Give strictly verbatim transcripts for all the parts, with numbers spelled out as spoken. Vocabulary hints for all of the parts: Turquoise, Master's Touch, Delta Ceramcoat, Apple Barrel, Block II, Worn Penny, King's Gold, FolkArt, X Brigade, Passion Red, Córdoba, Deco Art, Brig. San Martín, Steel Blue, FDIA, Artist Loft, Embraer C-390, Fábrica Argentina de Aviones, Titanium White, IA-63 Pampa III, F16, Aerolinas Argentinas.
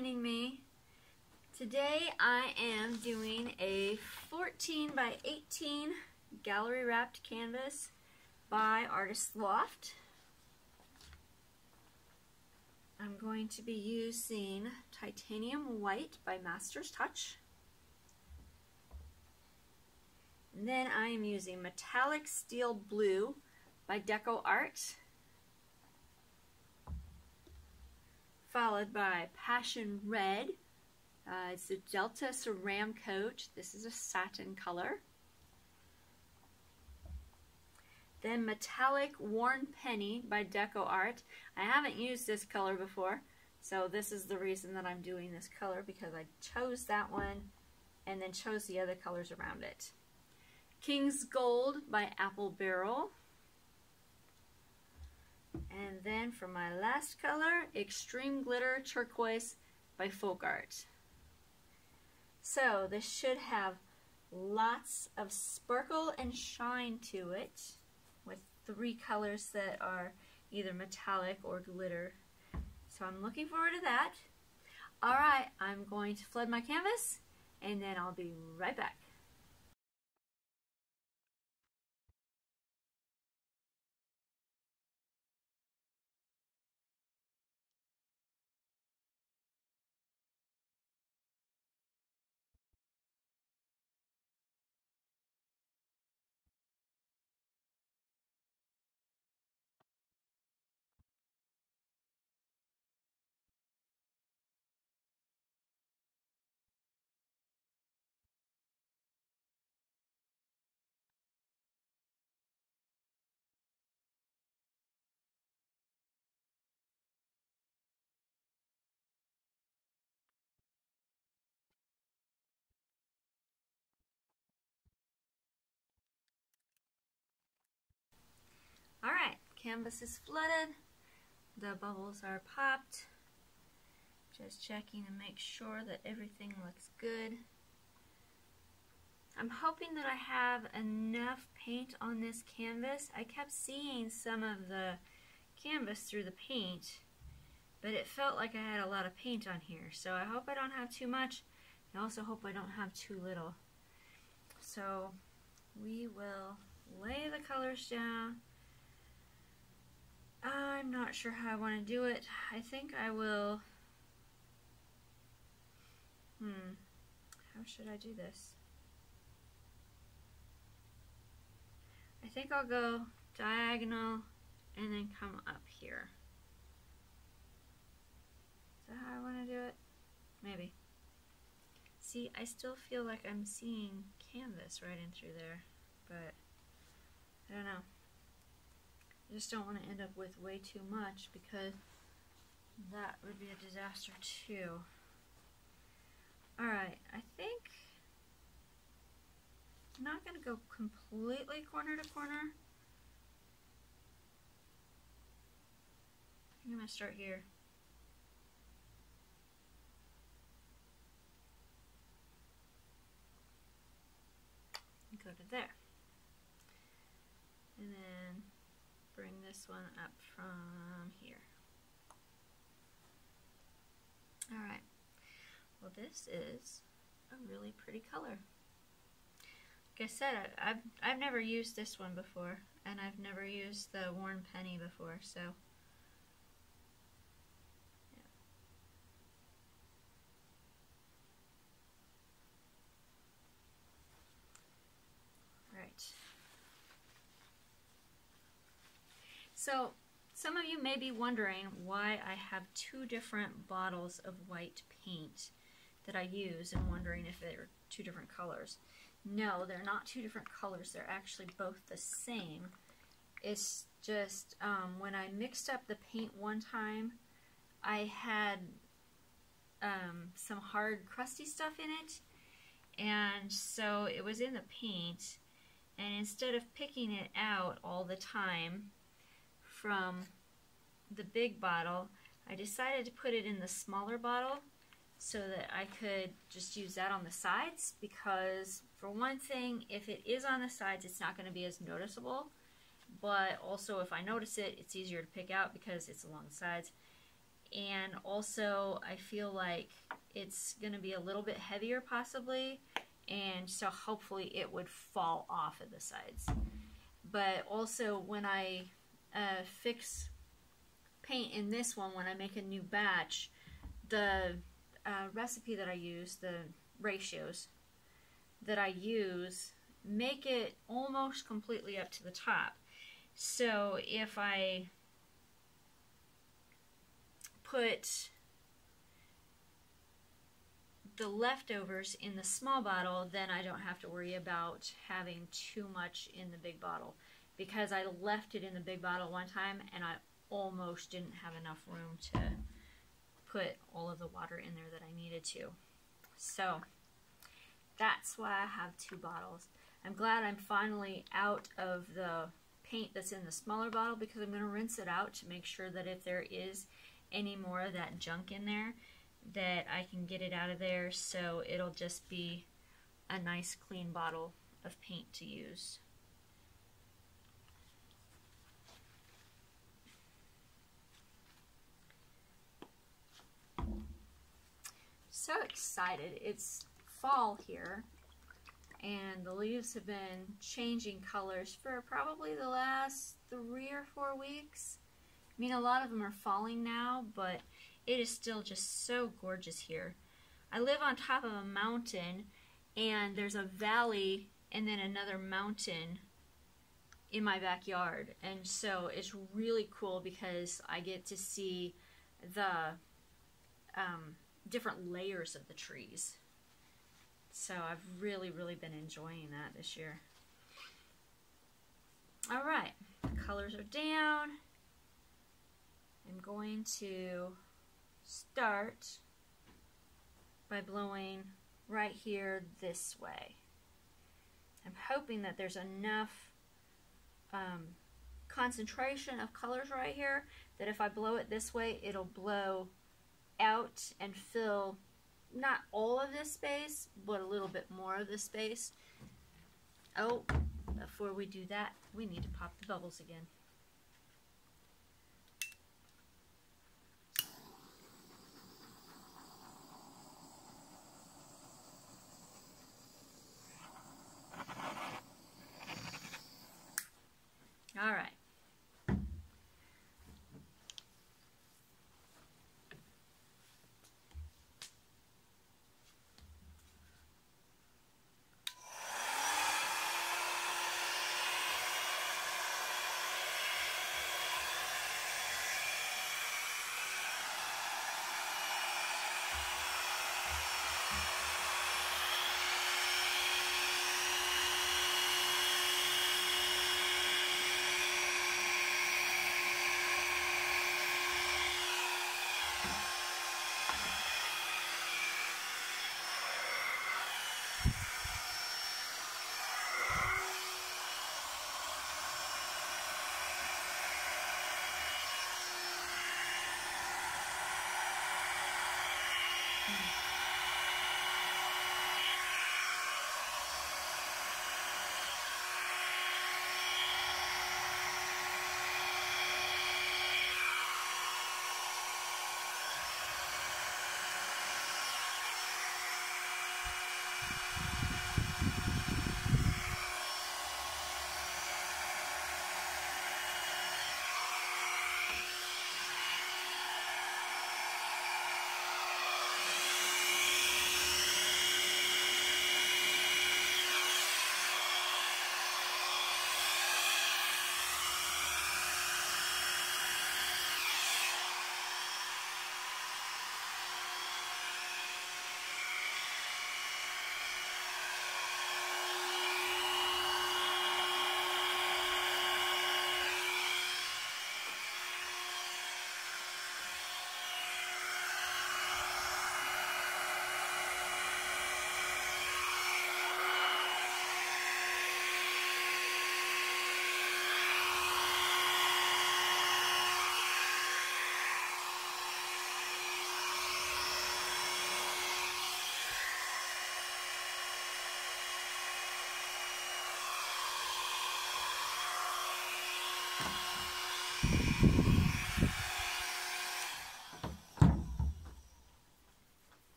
joining me. Today I am doing a fourteen by eighteen gallery wrapped canvas by Artist Loft. I'm going to be using Titanium White by Master's Touch. And then I am using Metallic Steel Blue by Deco Art, followed by Passion Red. Uh, it's the Delta Ceramcoat. This is a satin color. Then Metallic Worn Penny by Deco Art. I haven't used this color before, so this is the reason that I'm doing this color, because I chose that one and then chose the other colors around it. King's Gold by Apple Barrel. And then for my last color, Extreme Glitter Turquoise by FolkArt. So this should have lots of sparkle and shine to it, with three colors that are either metallic or glitter. So I'm looking forward to that. Alright, I'm going to flood my canvas and then I'll be right back. Alright, canvas is flooded, the bubbles are popped, just checking to make sure that everything looks good. I'm hoping that I have enough paint on this canvas. I kept seeing some of the canvas through the paint, but it felt like I had a lot of paint on here, so I hope I don't have too much. I also hope I don't have too little. So we will lay the colors down. I'm not sure how I want to do it. I think I will... Hmm. How should I do this? I think I'll go diagonal and then come up here. Is that how I want to do it? Maybe. See, I still feel like I'm seeing canvas right in through there, but I don't know. I just don't want to end up with way too much, because that would be a disaster too. Alright, I think I'm not going to go completely corner to corner. I'm going to start here. And go to there. And then bring this one up from here. Alright, well, this is a really pretty color. Like I said, I, I've, I've never used this one before, and I've never used the Worn Penny before, so So, some of you may be wondering why I have two different bottles of white paint that I use, and wondering if they're two different colors. No, they're not two different colors. They're actually both the same. It's just um, when I mixed up the paint one time, I had um, some hard, crusty stuff in it, and so it was in the paint, and instead of picking it out all the time from the big bottle, I decided to put it in the smaller bottle so that I could just use that on the sides, because for one thing, if it is on the sides, it's not going to be as noticeable, but also if I notice it, it's easier to pick out because it's along the sides, and also I feel like it's going to be a little bit heavier possibly, and so hopefully it would fall off at the sides. But also when I uh, fix paint in this one, when I make a new batch, the uh, recipe that I use, the ratios that I use, make it almost completely up to the top. So if I put the leftovers in the small bottle, then I don't have to worry about having too much in the big bottle, because I left it in the big bottle one time and I almost didn't have enough room to put all of the water in there that I needed to. So that's why I have two bottles. I'm glad I'm finally out of the paint that's in the smaller bottle, because I'm going to rinse it out to make sure that if there is any more of that junk in there, that I can get it out of there, so it'll just be a nice clean bottle of paint to use. So excited. It's fall here and the leaves have been changing colors for probably the last three or four weeks. I mean, a lot of them are falling now, but it is still just so gorgeous here. I live on top of a mountain, and there's a valley and then another mountain in my backyard. And so it's really cool because I get to see the um, different layers of the trees. So I've really, really been enjoying that this year. All right, the colors are down. I'm going to start by blowing right here this way. I'm hoping that there's enough um, concentration of colors right here that if I blow it this way, it'll blow out and fill not all of this space, but a little bit more of this space. Oh, before we do that, we need to pop the bubbles again. All right.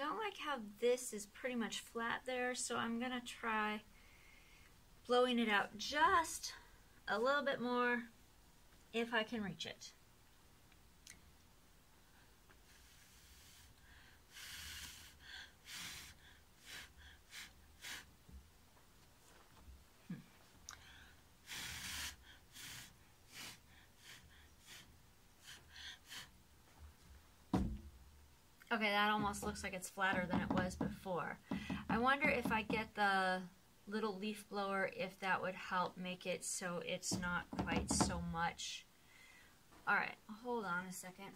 don't like how this is pretty much flat there, so I'm going to try blowing it out just a little bit more if I can reach it. Okay, that almost looks like it's flatter than it was before. I wonder if I get the little leaf blower, if that would help make it so it's not quite so much. All right, hold on a second.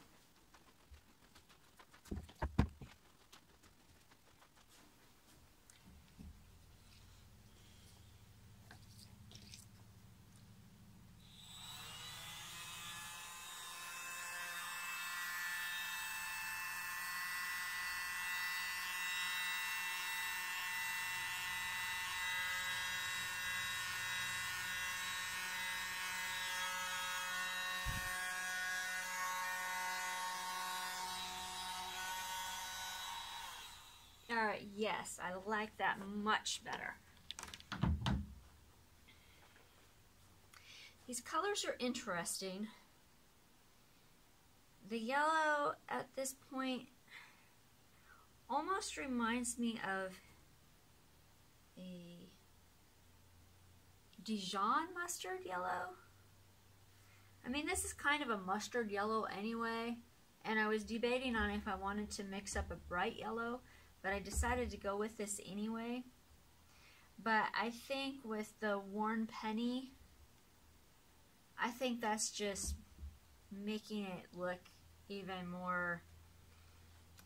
Alright, yes, I like that much better. These colors are interesting. The yellow at this point almost reminds me of a Dijon mustard yellow. I mean, this is kind of a mustard yellow anyway, and I was debating on if I wanted to mix up a bright yellow, but I decided to go with this anyway. But I think with the Worn Penny, I think that's just making it look even more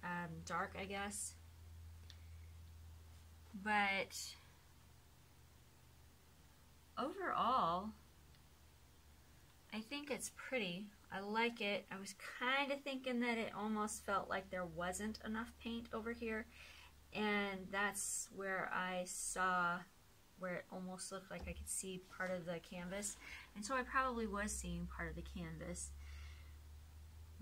um, dark, I guess. But overall, I think it's pretty. I like it. I was kind of thinking that it almost felt like there wasn't enough paint over here, and that's where I saw where it almost looked like I could see part of the canvas, and so I probably was seeing part of the canvas.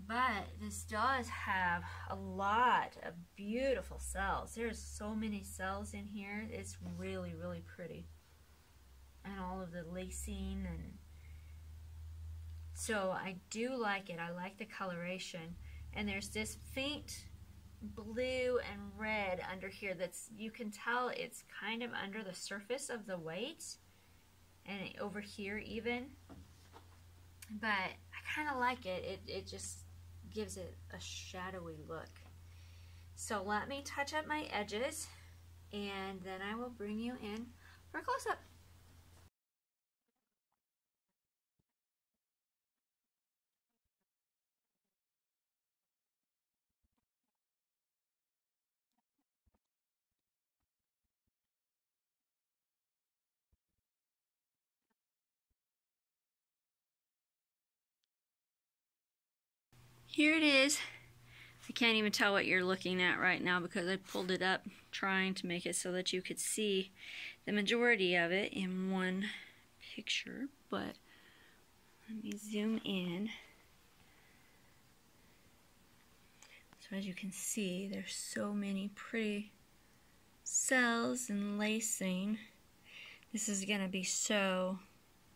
But this does have a lot of beautiful cells. There's so many cells in here. It's really, really pretty, and all of the lacing and so I do like it. I like the coloration, and there's this faint blue and red under here that's, you can tell it's kind of under the surface of the white and over here even, but I kind of like it. it. It just gives it a shadowy look. So let me touch up my edges, and then I will bring you in for a close-up. Here it is. I can't even tell what you're looking at right now because I pulled it up trying to make it so that you could see the majority of it in one picture, but let me zoom in. So as you can see, there's so many pretty cells and lacing. This is going to be so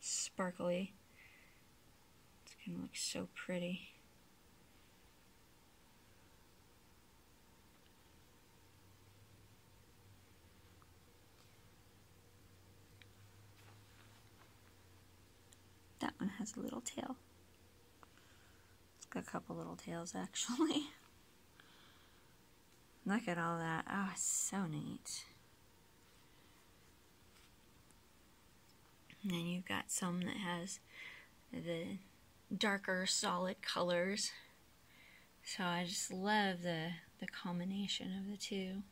sparkly. It's going to look so pretty. That one has a little tail. It's got a couple little tails, actually. Look at all that. Oh, it's so neat. And then you've got some that has the darker solid colors. So I just love the, the combination of the two.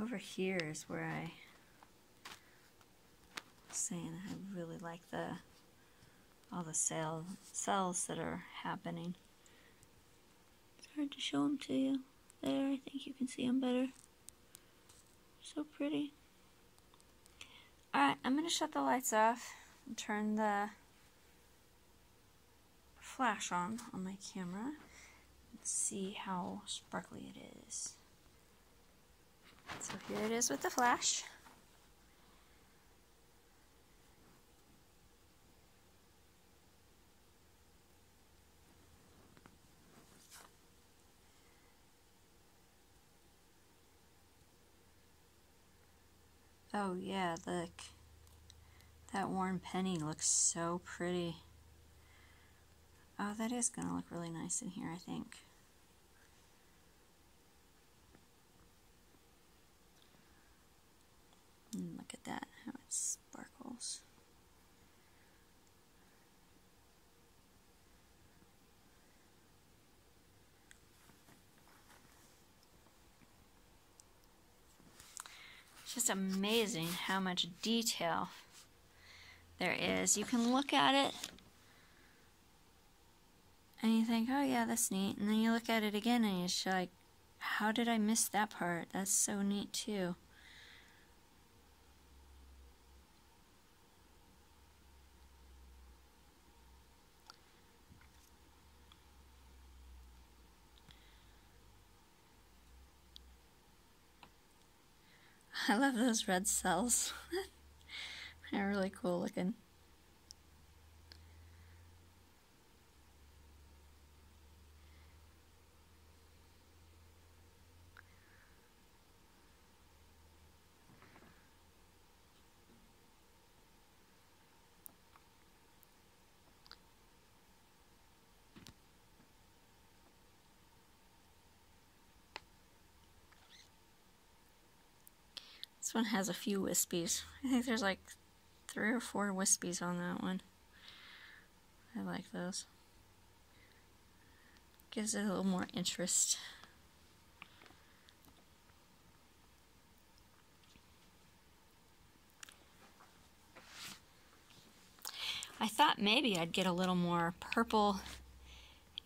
Over here is where I saying I really like the all the cell, cells that are happening. It's hard to show them to you. There, I think you can see them better. So pretty. Alright, I'm going to shut the lights off and turn the flash on on my camera. Let's see how sparkly it is. So here it is with the flash. Oh yeah, look. That worn penny looks so pretty. Oh, that is gonna look really nice in here, I think. And look at that, how it sparkles. Just amazing how much detail there is. You can look at it and you think, oh yeah, that's neat, and then you look at it again and you're like, how did I miss that part? That's so neat too. I love those red cells. They're really cool looking. This one has a few wispies. I think there's like three or four wispies on that one. I like those. Gives it a little more interest. I thought maybe I'd get a little more purple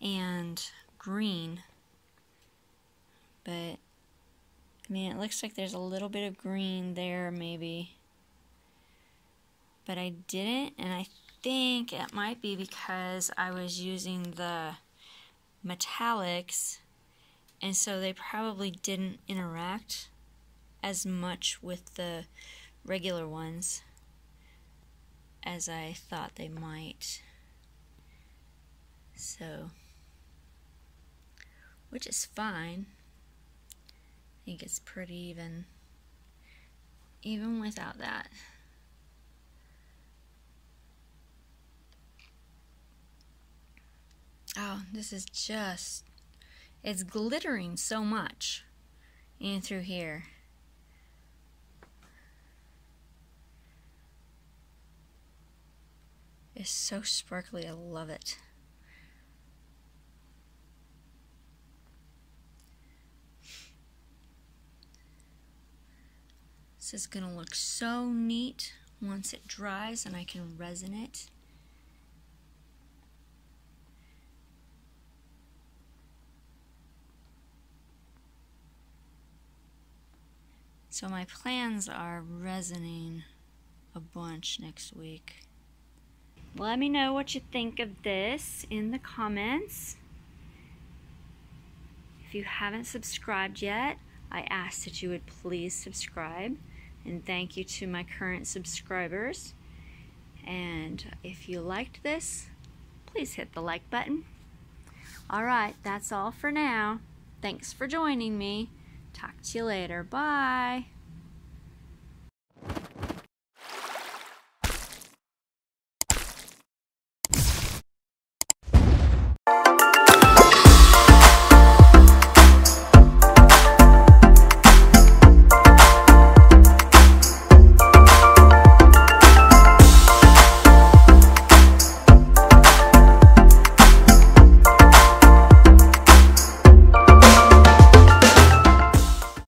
and green, but I mean, it looks like there's a little bit of green there, maybe. But I didn't, and I think it might be because I was using the metallics, and so they probably didn't interact as much with the regular ones as I thought they might. So, which is fine. I think it's pretty even, even without that. Oh, this is just, it's glittering so much in through here. It's so sparkly, I love it. This is gonna look so neat once it dries and I can resin it. So my plans are resining a bunch next week. Let me know what you think of this in the comments. If you haven't subscribed yet, I ask that you would please subscribe. And thank you to my current subscribers. And if you liked this, please hit the like button. All right, that's all for now. Thanks for joining me. Talk to you later. Bye.